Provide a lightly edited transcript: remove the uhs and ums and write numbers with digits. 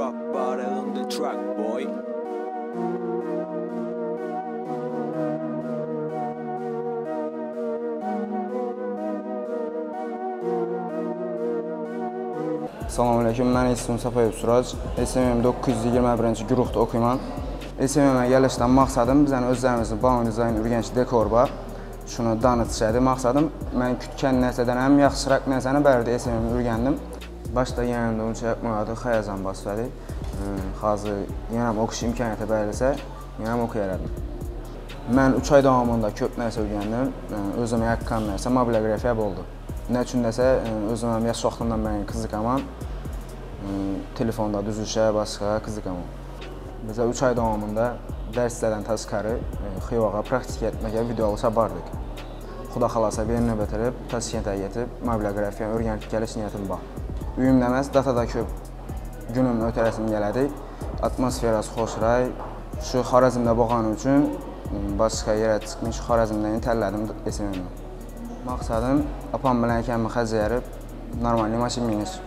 rock bottom on the track, boy. Salam aleyküm, mən İslam Safayev Surac. SMM 921-ci qrupda oxuyuram. SMM-ə yerləşdən maqsadım bizim özlərimizin balon dizayn ürgənç dekor var. Şunu danışacaqdı. Maqsadım mən kütkən nəsədən həm yaxşıraq nəsəni bərdə SMM ürgəndim. Başda yenə də onu çəkmədi, xəyazan basdı. Xazı yenə oxuş imkaniyyəti bərləsə, yenə oxuyardım. Mən 3 ay davamında köp nəsə öyrəndim. Özümə haqqan nəsə mobilografiya oldu. Nə üçün desə özümə yaş vaxtından mənim qızıqamam. Telefonda düzüşə başqa qızıqamam. Mesela 3 ay davamında dərslərdən təskarı, xıvağa, praktik etməkə videolaşa bardıq. Xuda xalasa bir növbət edib, təsiyyətə yetib, mobilografiya örgənlik gəliş niyyətim var. Üyümləməz, datada köp günümün ötərəsini gələdik. Atmosferası xoşray, şu Xorazmda boğanı üçün başqa yerə çıxmış Xorazmdəni tərlədim SMM-dən. Maqsadım, apam biləkəmi xəzə yarıb, normal limaşı miniş.